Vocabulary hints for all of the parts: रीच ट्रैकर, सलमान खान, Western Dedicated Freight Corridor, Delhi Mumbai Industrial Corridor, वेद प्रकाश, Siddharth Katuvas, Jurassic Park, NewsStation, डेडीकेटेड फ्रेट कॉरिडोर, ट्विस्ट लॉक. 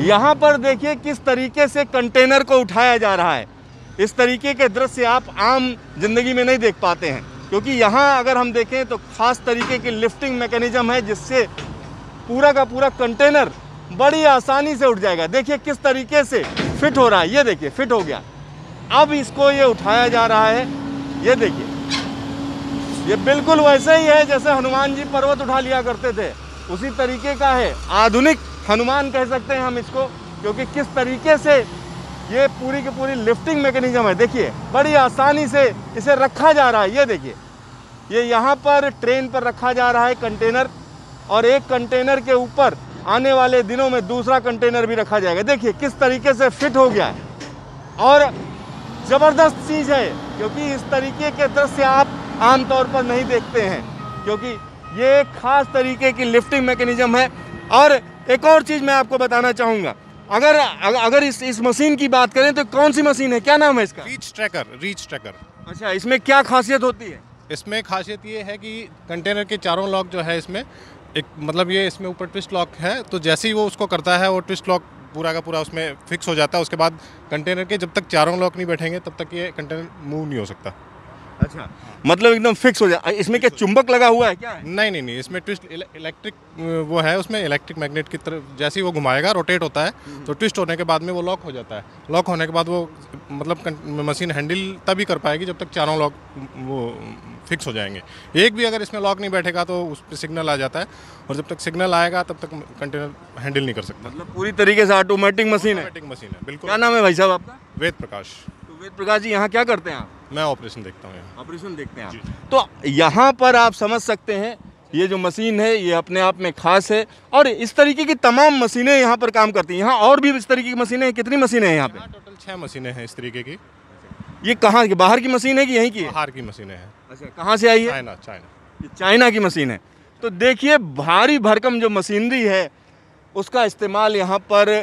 यहाँ पर देखिए किस तरीके से कंटेनर को उठाया जा रहा है। इस तरीके के दृश्य आप आम जिंदगी में नहीं देख पाते हैं, क्योंकि यहाँ अगर हम देखें तो खास तरीके की लिफ्टिंग मैकेनिज्म है जिससे पूरा का पूरा कंटेनर बड़ी आसानी से उठ जाएगा। देखिए किस तरीके से फिट हो रहा है, ये देखिए फिट हो गया। अब इसको ये उठाया जा रहा है, ये देखिए, ये बिल्कुल वैसे ही है जैसे हनुमान जी पर्वत उठा लिया करते थे, उसी तरीके का है। आधुनिक हनुमान कह सकते हैं हम इसको, क्योंकि किस तरीके से ये पूरी की पूरी लिफ्टिंग मैकेनिज्म है। देखिए बड़ी आसानी से इसे रखा जा रहा है, ये देखिए, ये यहाँ पर ट्रेन पर रखा जा रहा है कंटेनर, और एक कंटेनर के ऊपर आने वाले दिनों में दूसरा कंटेनर भी रखा जाएगा। देखिए किस तरीके से फिट हो गया है और ज़बरदस्त चीज़ है, क्योंकि इस तरीके के दृश्य आप आमतौर पर नहीं देखते हैं, क्योंकि ये खास तरीके की लिफ्टिंग मैकेनिज्म है। और एक और चीज़ मैं आपको बताना चाहूँगा, अगर इस मशीन की बात करें तो कौन सी मशीन है, क्या नाम है इसका? रीच ट्रैकर। अच्छा, इसमें क्या खासियत होती है? इसमें खासियत ये है कि कंटेनर के चारों लॉक जो है इसमें एक मतलब ये इसमें ऊपर ट्विस्ट लॉक है, तो जैसे ही वो उसको करता है वो ट्विस्ट लॉक पूरा का पूरा उसमें फिक्स हो जाता है। उसके बाद कंटेनर के जब तक चारों लॉक नहीं बैठेंगे तब तक ये कंटेनर मूव नहीं हो सकता। अच्छा, मतलब एकदम फिक्स हो जाए। इसमें क्या चुंबक लगा हुआ है क्या? नहीं, इसमें ट्विस्ट इलेक्ट्रिक वो है, उसमें इलेक्ट्रिक मैग्नेट की तरफ जैसे ही वो घुमाएगा रोटेट होता है, तो ट्विस्ट होने के बाद में वो लॉक हो जाता है। लॉक होने के बाद वो मतलब मशीन हैंडल तभी कर पाएगी जब तक चारों लॉक वो फिक्स हो जाएंगे। एक भी अगर इसमें लॉक नहीं बैठेगा तो उस पर सिग्नल आ जाता है, और जब तक सिग्नल आएगा तब तक कंटेनर हैंडल नहीं कर सकता। मतलब पूरी तरीके से ऑटोमेटिक मशीन है। बिल्कुल। क्या नाम है भाई साहब आपका? वेद प्रकाश। वेद प्रकाश जी, यहाँ क्या करते हैं आप? मैं ऑपरेशन देखता हूँ। ऑपरेशन देखते हैं आप। तो यहाँ पर आप समझ सकते हैं ये जो मशीन है ये अपने आप में खास है, और इस तरीके की तमाम मशीनें यहाँ पर काम करती हैं। यहाँ और भी इस तरीके की मशीनें हैं। कितनी मशीनें हैं यहाँ पे? टोटल 6 मशीनें हैं इस तरीके की। ये कहाँ की, बाहर की मशीन है कि यहीं की? बाहर की मशीनें हैं। अच्छा, कहाँ से आई है? चाइना की मशीन है। तो देखिए भारी भरकम जो मशीनरी है उसका इस्तेमाल यहाँ पर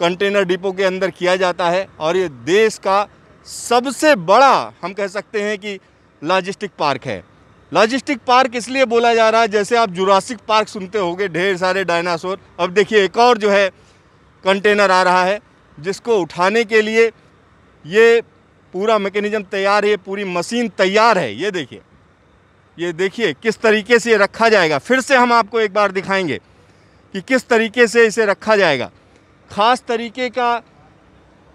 कंटेनर डिपो के अंदर किया जाता है, और ये देश का सबसे बड़ा हम कह सकते हैं कि लॉजिस्टिक पार्क है। लॉजिस्टिक पार्क इसलिए बोला जा रहा है, जैसे आप जुरासिक पार्क सुनते होंगे, ढेर सारे डायनासोर। अब देखिए एक और जो है कंटेनर आ रहा है जिसको उठाने के लिए ये पूरा मैकेनिज्म तैयार है, ये पूरी मशीन तैयार है। ये देखिए किस तरीके से रखा जाएगा। फिर से हम आपको एक बार दिखाएंगे कि किस तरीके से इसे रखा जाएगा। ख़ास तरीके का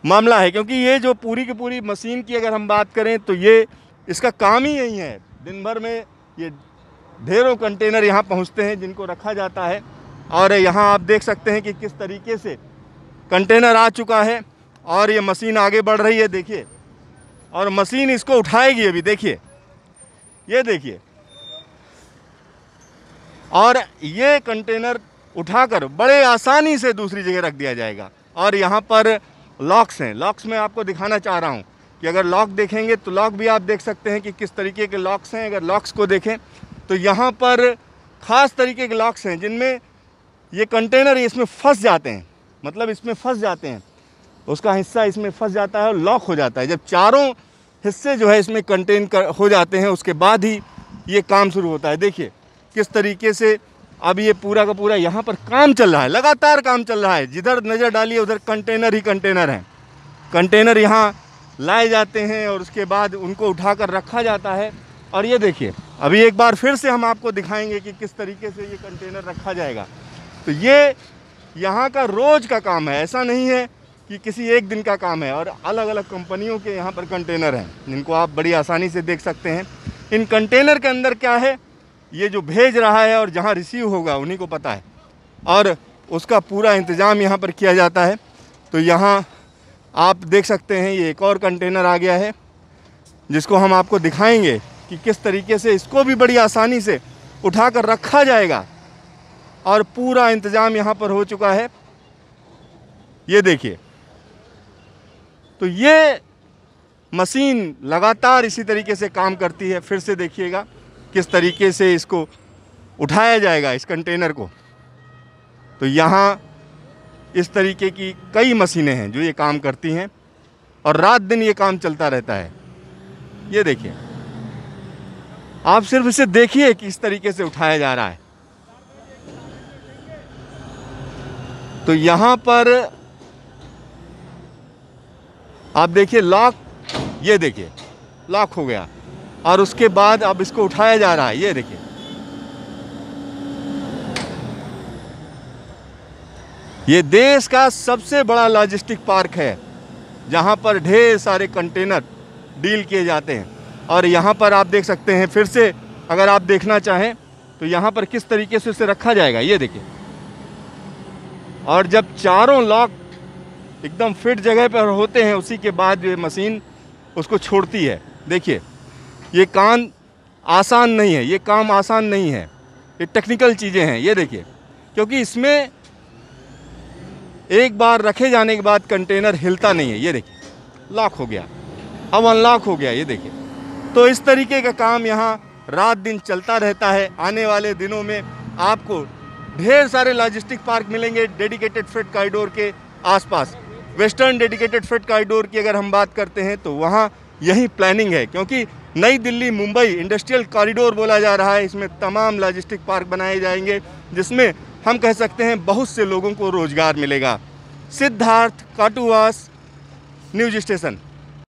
मामला है, क्योंकि ये जो पूरी की पूरी मशीन की अगर हम बात करें तो ये इसका काम ही यही है। दिन भर में ये ढेरों कंटेनर यहाँ पहुँचते हैं जिनको रखा जाता है, और यहाँ आप देख सकते हैं कि किस तरीके से कंटेनर आ चुका है और ये मशीन आगे बढ़ रही है। देखिए, और मशीन इसको उठाएगी अभी। देखिए, ये देखिए, और ये कंटेनर उठाकर बड़े आसानी से दूसरी जगह रख दिया जाएगा। और यहाँ पर लॉक्स हैं। लॉक्स में आपको दिखाना चाह रहा हूं कि अगर लॉक देखेंगे तो लॉक भी आप देख सकते हैं कि किस तरीके के लॉक्स हैं। अगर लॉक्स को देखें तो यहाँ पर ख़ास तरीके के लॉक्स हैं जिनमें ये कंटेनर इसमें फंस जाते हैं, मतलब इसमें फंस जाते हैं, उसका हिस्सा इसमें फंस जाता है और लॉक हो जाता है। जब चारों हिस्से जो है इसमें हो जाते हैं उसके बाद ही ये काम शुरू होता है। देखिए किस तरीके से अब ये पूरा का पूरा यहाँ पर काम चल रहा है, लगातार काम चल रहा है। जिधर नज़र डालिए उधर कंटेनर ही कंटेनर हैं। कंटेनर यहाँ लाए जाते हैं और उसके बाद उनको उठाकर रखा जाता है। और ये देखिए, अभी एक बार फिर से हम आपको दिखाएंगे कि किस तरीके से ये कंटेनर रखा जाएगा। तो ये यहाँ का रोज़ का काम है, ऐसा नहीं है कि किसी एक दिन का काम है। और अलग अलग कंपनियों के यहाँ पर कंटेनर हैं जिनको आप बड़ी आसानी से देख सकते हैं। इन कंटेनर के अंदर क्या है ये जो भेज रहा है और जहाँ रिसीव होगा उन्हीं को पता है, और उसका पूरा इंतज़ाम यहाँ पर किया जाता है। तो यहाँ आप देख सकते हैं ये एक और कंटेनर आ गया है जिसको हम आपको दिखाएंगे कि किस तरीके से इसको भी बड़ी आसानी से उठाकर रखा जाएगा, और पूरा इंतज़ाम यहाँ पर हो चुका है। ये देखिए, तो ये मशीन लगातार इसी तरीके से काम करती है। फिर से देखिएगा किस तरीके से इसको उठाया जाएगा, इस कंटेनर को। तो यहाँ इस तरीके की कई मशीनें हैं जो ये काम करती हैं, और रात दिन ये काम चलता रहता है। ये देखिए, आप सिर्फ इसे देखिए कि इस तरीके से उठाया जा रहा है। तो यहाँ पर आप देखिए लॉक, ये देखिए लॉक हो गया और उसके बाद अब इसको उठाया जा रहा है। ये देखिए ये देश का सबसे बड़ा लॉजिस्टिक पार्क है जहाँ पर ढेर सारे कंटेनर डील किए जाते हैं। और यहाँ पर आप देख सकते हैं फिर से, अगर आप देखना चाहें तो यहाँ पर किस तरीके से इसे रखा जाएगा, ये देखिए। और जब चारों लॉक एकदम फिट जगह पर होते हैं उसी के बाद ये मशीन उसको छोड़ती है। देखिए ये काम आसान नहीं है, ये काम आसान नहीं है, ये टेक्निकल चीज़ें हैं। ये देखिए क्योंकि इसमें एक बार रखे जाने के बाद कंटेनर हिलता नहीं है। ये देखिए लॉक हो गया, अब अनलॉक हो गया, ये देखिए। तो इस तरीके का काम यहाँ रात दिन चलता रहता है। आने वाले दिनों में आपको ढेर सारे लॉजिस्टिक पार्क मिलेंगे डेडिकेटेड फ्रेट कॉरिडोर के आसपास। वेस्टर्न डेडिकेटेड फ्रेट कॉरिडोर की अगर हम बात करते हैं तो वहाँ यही प्लानिंग है, क्योंकि नई दिल्ली मुंबई इंडस्ट्रियल कॉरिडोर बोला जा रहा है। इसमें तमाम लॉजिस्टिक पार्क बनाए जाएंगे जिसमें हम कह सकते हैं बहुत से लोगों को रोजगार मिलेगा। Siddharth Katuwas, news station.